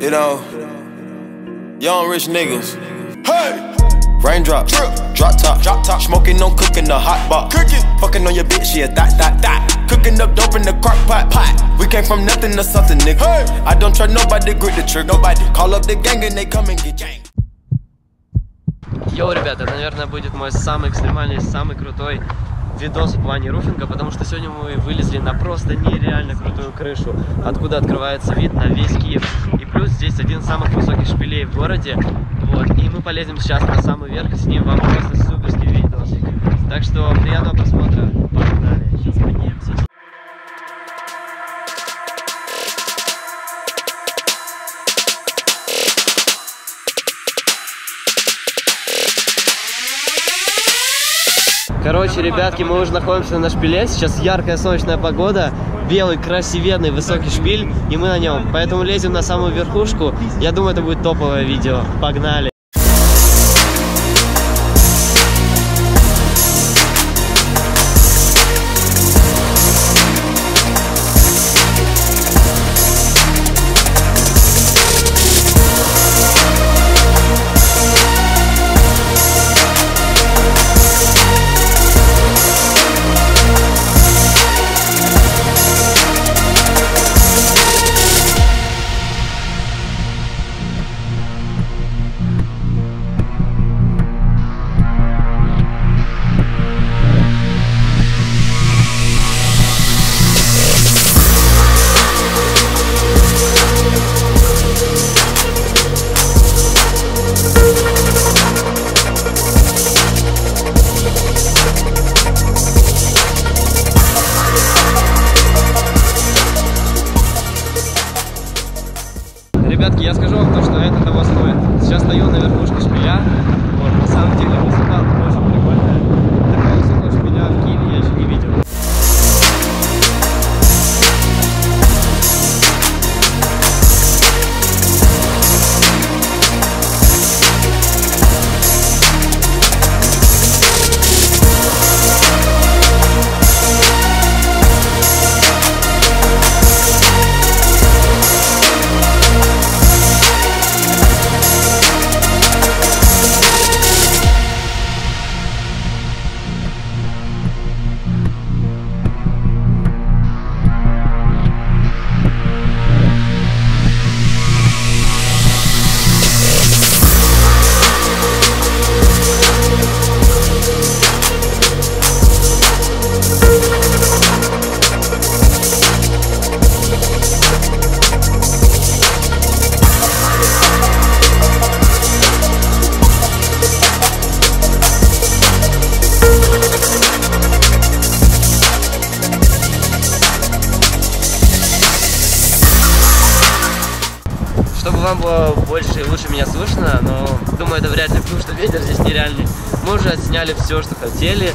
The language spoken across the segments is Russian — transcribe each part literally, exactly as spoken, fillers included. You know, young rich niggas. Hey! Raindrop, drip, drop top, drop top. Smoking on cooking the hot box. Cooking, fucking on your bitch, she a dot, dot, dot. Cooking up dope in the crock pot, pot. We came from nothing to something, nigga. Hey! I don't try nobody, grip the trick. Nobody call up the gang and they come and get gang. Йоу, ребята, это, наверное, будет мой самый экстремальный, самый крутой видос в плане руфинга, потому что сегодня мы вылезли на просто нереально крутую крышу, откуда открывается вид на весь Киев. И плюс здесь один из самых высоких шпилей в городе. Вот, и мы полезем сейчас на самый верх, и с ним вам просто суперский видосик. Так что приятного просмотра, погнали, сейчас поднимемся. Короче, ребятки, мы уже находимся на шпиле, сейчас яркая солнечная погода, белый, красивенный, высокий шпиль, и мы на нем, поэтому лезем на самую верхушку, я думаю, это будет топовое видео, погнали! Ребятки, я скажу вам то, что это того стоит. Сейчас стою на верхушке шпиля. Вот, на самом деле высота тоже прикольная. Такого высокого шпиля в Киеве я еще не видел. Чтобы вам было больше и лучше меня слышно, но думаю, это вряд ли, потому что ветер здесь нереальный. Мы уже отсняли все, что хотели,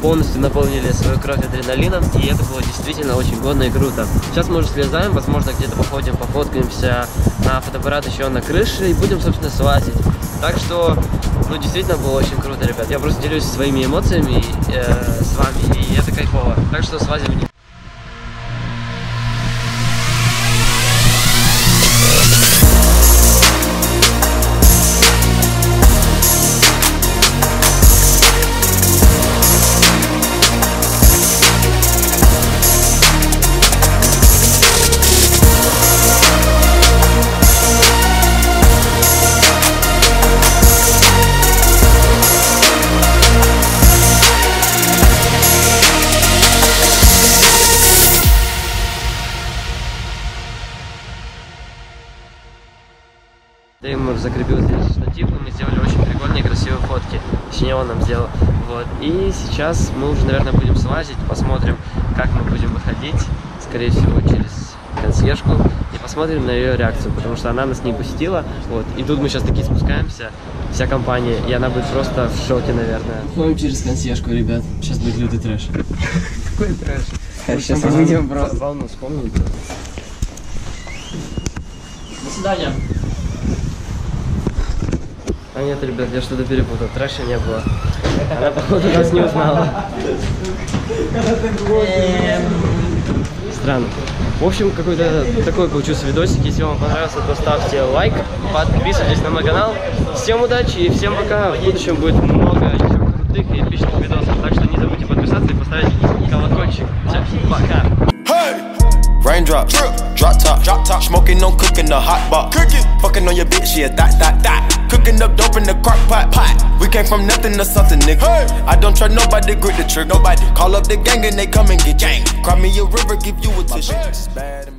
полностью наполнили свою кровь адреналином, и это было действительно очень годно и круто. Сейчас мы уже слезаем, возможно, где-то походим, пофоткаемся на фотоаппарат еще на крыше и будем, собственно, слазить. Так что, ну, действительно было очень круто, ребят. Я просто делюсь своими эмоциями э, с вами, и это кайфово. Так что слазим вниз. Дэймор закрепил здесь штатив, и мы сделали очень прикольные красивые фотки. Точнее, он нам сделал. Вот. И сейчас мы уже, наверное, будем слазить, посмотрим, как мы будем выходить. Скорее всего, через консьержку. И посмотрим на ее реакцию, потому что она нас не пустила. Вот. И тут мы сейчас таки спускаемся, вся компания, и она будет просто в шоке, наверное. Ходим через консьержку, ребят. Сейчас будет лютый трэш. Какой трэш? Сейчас выйдем просто. Волну вспомним. До свидания. А нет, ребят, я что-то перепутал, трэша не было. Она, походу, нас не узнала. Странно. В общем, какой-то такой получился видосик. Если вам понравился, то ставьте лайк, подписывайтесь на мой канал. Всем удачи и всем пока. В будущем будет много еще крутых и эпичных видосов. Так что не забудьте подписаться и поставить колокольчик. Всем пока. Raindrops, drop top, drop top, smoking, no cooking, the hot box, cooking, fucking on your bitch, yeah, that, that, that, cooking up dope in the crock pot, pot. We came from nothing to something, nigga. Hey. I don't trust nobody, grip the trigger, nobody. Call up the gang and they come and get gang. Cry me a river, give you a tissue.